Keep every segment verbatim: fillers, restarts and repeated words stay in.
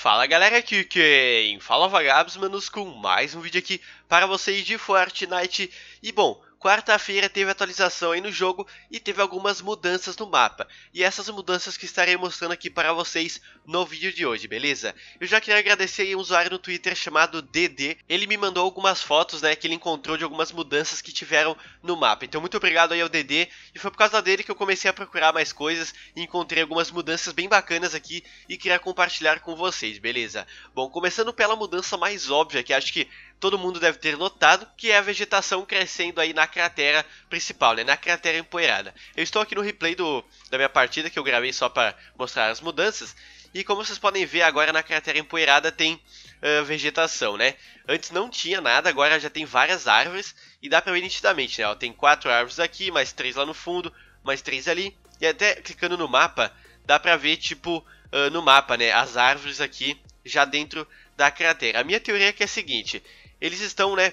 Fala galera, aqui quem fala Vagabbss, manos, com mais um vídeo aqui para vocês de Fortnite. E bom, quarta-feira teve atualização aí no jogo e teve algumas mudanças no mapa. E essas mudanças que estarei mostrando aqui para vocês no vídeo de hoje, beleza? Eu já queria agradecer aí um usuário no Twitter chamado Dedê. Ele me mandou algumas fotos, né, que ele encontrou de algumas mudanças que tiveram no mapa. Então muito obrigado aí ao Dedê. E foi por causa dele que eu comecei a procurar mais coisas e encontrei algumas mudanças bem bacanas aqui e queria compartilhar com vocês, beleza? Bom, começando pela mudança mais óbvia, que acho que todo mundo deve ter notado, que é a vegetação crescendo aí na cratera principal, né? Na cratera empoeirada. Eu estou aqui no replay do, da minha partida, que eu gravei só para mostrar as mudanças. E como vocês podem ver, agora na cratera empoeirada tem uh, vegetação, né? Antes não tinha nada, agora já tem várias árvores. E dá para ver nitidamente, né? Ó, tem quatro árvores aqui, mais três lá no fundo, mais três ali. E até clicando no mapa, dá para ver, tipo, uh, no mapa, né? As árvores aqui já dentro da cratera. A minha teoria é que é a seguinte... Eles estão, né,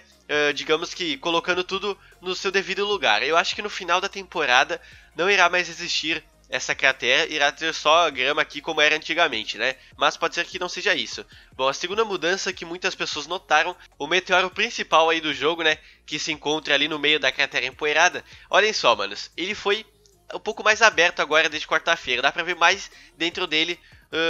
uh, digamos que colocando tudo no seu devido lugar. Eu acho que no final da temporada não irá mais existir essa cratera, irá ter só grama aqui como era antigamente, né? Mas pode ser que não seja isso. Bom, a segunda mudança que muitas pessoas notaram, o meteoro principal aí do jogo, né, que se encontra ali no meio da cratera empoeirada. Olhem só, manos, ele foi um pouco mais aberto agora desde quarta-feira. Dá pra ver mais dentro dele,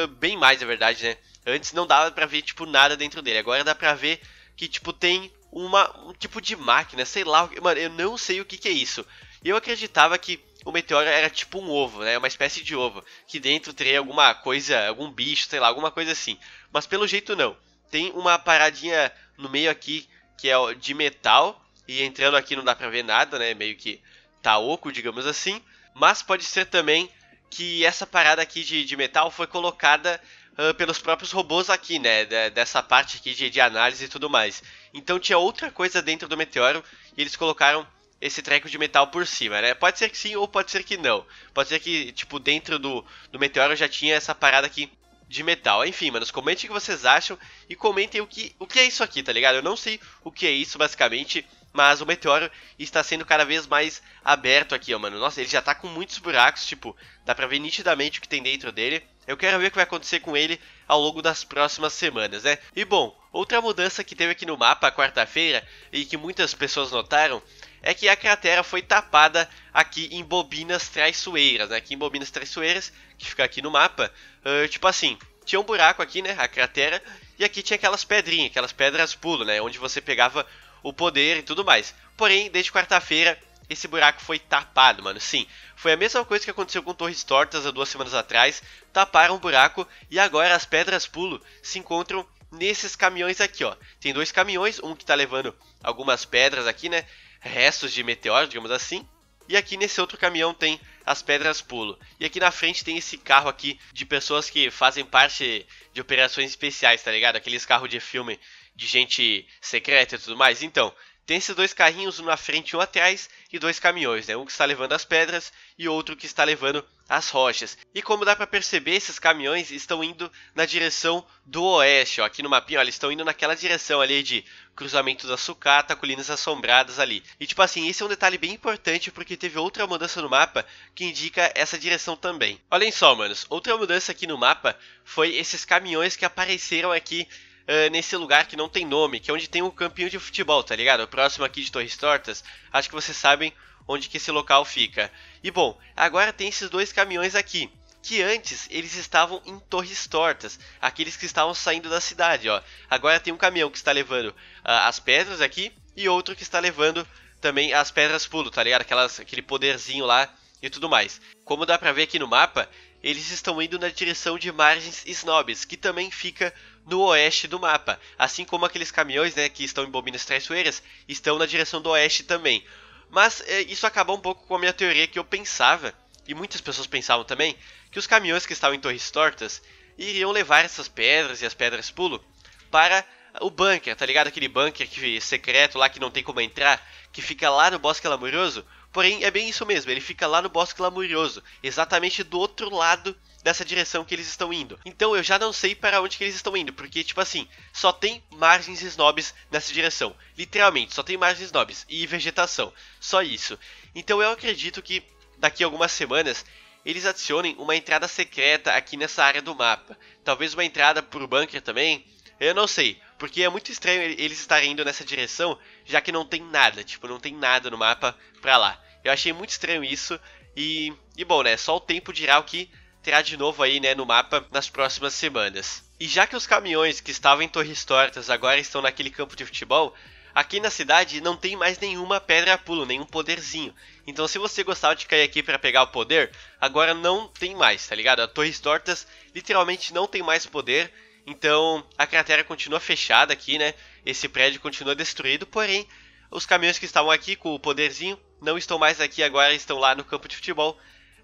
uh, bem mais, na verdade, né? Antes não dava pra ver, tipo, nada dentro dele. Agora dá pra ver... que, tipo, tem uma, um tipo de máquina, sei lá, mano, eu não sei o que que é isso. Eu acreditava que o meteoro era tipo um ovo, né, uma espécie de ovo, que dentro teria alguma coisa, algum bicho, sei lá, alguma coisa assim. Mas pelo jeito não, tem uma paradinha no meio aqui, que é de metal, e entrando aqui não dá pra ver nada, né, meio que tá oco, digamos assim. Mas pode ser também que essa parada aqui de, de metal foi colocada... Uh, pelos próprios robôs aqui, né, dessa parte aqui de, de análise e tudo mais. Então tinha outra coisa dentro do meteoro e eles colocaram esse treco de metal por cima, né. Pode ser que sim ou pode ser que não. Pode ser que, tipo, dentro do, do meteoro já tinha essa parada aqui de metal. Enfim, manos, comentem o que vocês acham e comentem o que, o que é isso aqui, tá ligado? Eu não sei o que é isso, basicamente, mas o meteoro está sendo cada vez mais aberto aqui, ó, mano. Nossa, ele já tá com muitos buracos, tipo, dá pra ver nitidamente o que tem dentro dele. Eu quero ver o que vai acontecer com ele ao longo das próximas semanas, né? E bom, outra mudança que teve aqui no mapa quarta-feira e que muitas pessoas notaram é que a cratera foi tapada aqui em Bobinas Traiçoeiras, né? Aqui em Bobinas Traiçoeiras, que fica aqui no mapa, uh, tipo assim, tinha um buraco aqui, né? A cratera, e aqui tinha aquelas pedrinhas, aquelas pedras pulo, né? Onde você pegava o poder e tudo mais. Porém, desde quarta-feira... esse buraco foi tapado, mano, sim. Foi a mesma coisa que aconteceu com Torres Tortas há duas semanas atrás. Taparam o buraco e agora as pedras pulo se encontram nesses caminhões aqui, ó. Tem dois caminhões, um que tá levando algumas pedras aqui, né, restos de meteoro, digamos assim. E aqui nesse outro caminhão tem as pedras pulo. E aqui na frente tem esse carro aqui de pessoas que fazem parte de operações especiais, tá ligado? Aqueles carros de filme de gente secreta e tudo mais, então... tem esses dois carrinhos, um na frente e um atrás, e dois caminhões, né? Um que está levando as pedras e outro que está levando as rochas. E como dá para perceber, esses caminhões estão indo na direção do oeste, ó. Aqui no mapinha, ó, eles estão indo naquela direção ali de Cruzamento da Sucata, Colinas Assombradas ali. E tipo assim, esse é um detalhe bem importante porque teve outra mudança no mapa que indica essa direção também. Olhem só, manos, outra mudança aqui no mapa foi esses caminhões que apareceram aqui, Uh, nesse lugar que não tem nome, que é onde tem um campinho de futebol, tá ligado? Próximo aqui de Torres Tortas, acho que vocês sabem onde que esse local fica. E bom, agora tem esses dois caminhões aqui, que antes eles estavam em Torres Tortas, aqueles que estavam saindo da cidade, ó. Agora tem um caminhão que está levando uh, as pedras aqui e outro que está levando também as pedras pulo, tá ligado? Aquelas, aquele poderzinho lá e tudo mais. Como dá pra ver aqui no mapa, eles estão indo na direção de Margens Snobs, que também fica no oeste do mapa. Assim como aqueles caminhões, né, que estão em Bobinas Traiçoeiras, estão na direção do oeste também. Mas é, isso acabou um pouco com a minha teoria que eu pensava, e muitas pessoas pensavam também, que os caminhões que estavam em Torres Tortas iriam levar essas pedras e as pedras pulo para o bunker, tá ligado? Aquele bunker que, secreto lá que não tem como entrar, que fica lá no Bosque Lamurioso. Porém, é bem isso mesmo, ele fica lá no Bosque Lamurioso, exatamente do outro lado dessa direção que eles estão indo. Então eu já não sei para onde que eles estão indo, porque tipo assim, só tem Margens Snobs nessa direção. Literalmente, só tem Margens Snobs e vegetação, só isso. Então eu acredito que daqui a algumas semanas... eles adicionem uma entrada secreta aqui nessa área do mapa. Talvez uma entrada pro bunker também, eu não sei. Porque é muito estranho eles estarem indo nessa direção, já que não tem nada, tipo, não tem nada no mapa pra lá. Eu achei muito estranho isso, e, e bom, né, só o tempo dirá o que terá de novo aí, né, no mapa nas próximas semanas. E já que os caminhões que estavam em Torres Tortas agora estão naquele campo de futebol, aqui na cidade não tem mais nenhuma pedra a pulo, nenhum poderzinho. Então se você gostava de cair aqui pra pegar o poder, agora não tem mais, tá ligado? A Torres Tortas literalmente não tem mais poder. Então a cratera continua fechada aqui, né? Esse prédio continua destruído, porém os caminhões que estavam aqui com o poderzinho não estão mais aqui agora, estão lá no campo de futebol.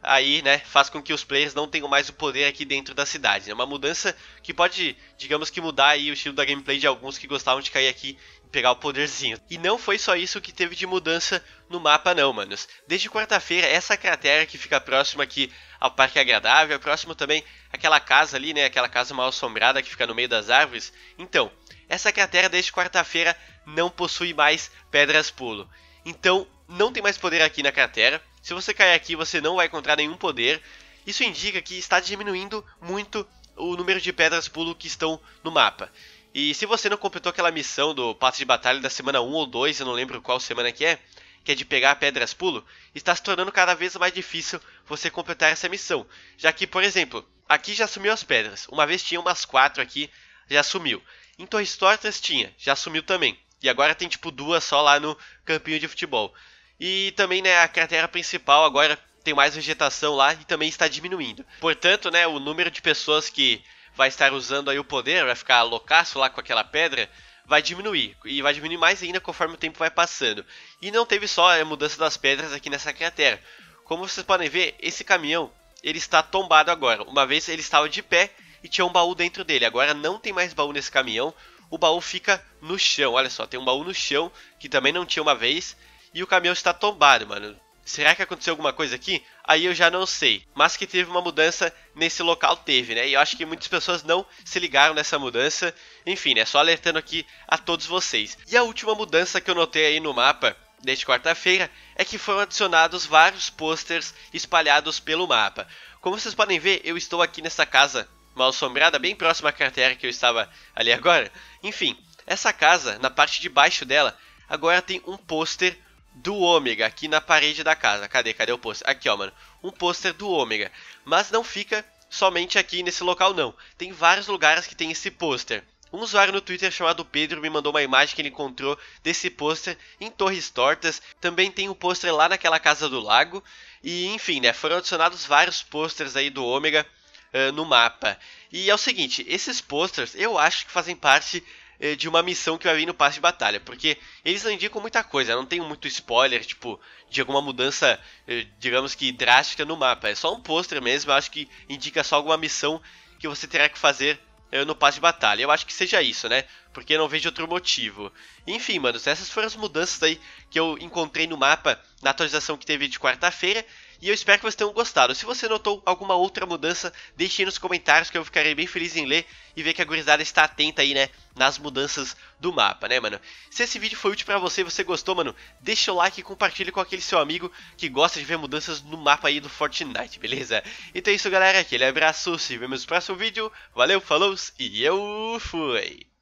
Aí, né, faz com que os players não tenham mais o poder aqui dentro da cidade. É uma mudança que pode, digamos que mudar aí o estilo da gameplay de alguns que gostavam de cair aqui e pegar o poderzinho. E não foi só isso que teve de mudança no mapa não, manos. Desde quarta-feira, essa cratera que fica próxima aqui ao Parque Agradável, próximo também aquela casa ali, né, aquela casa mal assombrada que fica no meio das árvores. Então, essa cratera desde quarta-feira não possui mais pedras pulo. Então, não tem mais poder aqui na cratera. Se você cair aqui, você não vai encontrar nenhum poder. Isso indica que está diminuindo muito o número de pedras pulo que estão no mapa. E se você não completou aquela missão do passe de batalha da semana um ou dois, eu não lembro qual semana que é, que é de pegar pedras pulo, está se tornando cada vez mais difícil você completar essa missão. Já que, por exemplo, aqui já sumiu as pedras. Uma vez tinha umas quatro aqui, já sumiu. Em Torres Tortas tinha, já sumiu também. E agora tem tipo duas só lá no campinho de futebol. E também, né, a cratera principal agora tem mais vegetação lá e também está diminuindo. Portanto, né, o número de pessoas que vai estar usando aí o poder, vai ficar loucaço lá com aquela pedra, vai diminuir. E vai diminuir mais ainda conforme o tempo vai passando. E não teve só a mudança das pedras aqui nessa cratera. Como vocês podem ver, esse caminhão, ele está tombado agora. Uma vez ele estava de pé e tinha um baú dentro dele. Agora não tem mais baú nesse caminhão. O baú fica no chão. Olha só, tem um baú no chão que também não tinha uma vez. E o caminhão está tombado, mano. Será que aconteceu alguma coisa aqui? Aí eu já não sei. Mas que teve uma mudança nesse local, teve, né? E eu acho que muitas pessoas não se ligaram nessa mudança. Enfim, né? Só alertando aqui a todos vocês. E a última mudança que eu notei aí no mapa, desde quarta-feira, é que foram adicionados vários posters espalhados pelo mapa. Como vocês podem ver, eu estou aqui nessa casa mal assombrada, bem próxima à cratera que eu estava ali agora. Enfim, essa casa, na parte de baixo dela, agora tem um pôster do Ômega aqui na parede da casa. Cadê? Cadê o pôster? Aqui, ó, mano. Um pôster do Ômega. Mas não fica somente aqui nesse local, não. Tem vários lugares que tem esse pôster. Um usuário no Twitter chamado Pedro me mandou uma imagem que ele encontrou desse pôster em Torres Tortas. Também tem um pôster lá naquela casa do lago. E, enfim, né? Foram adicionados vários pôsteres aí do Ômega uh, no mapa. E é o seguinte, esses pôsteres eu acho que fazem parte de uma missão que vai vir no passe de batalha, porque eles não indicam muita coisa, não tem muito spoiler, tipo, de alguma mudança, digamos que drástica no mapa, é só um pôster mesmo, eu acho que indica só alguma missão que você terá que fazer no passe de batalha, eu acho que seja isso, né, porque eu não vejo outro motivo. Enfim, mano, essas foram as mudanças aí que eu encontrei no mapa, na atualização que teve de quarta-feira, e eu espero que vocês tenham gostado. Se você notou alguma outra mudança, deixe aí nos comentários que eu ficarei bem feliz em ler e ver que a gurizada está atenta aí, né, nas mudanças do mapa, né, mano. Se esse vídeo foi útil pra você e você gostou, mano, deixa o like e compartilha com aquele seu amigo que gosta de ver mudanças no mapa aí do Fortnite, beleza? Então é isso, galera. Aquele abraço, se vemos no próximo vídeo. Valeu, falou e eu fui!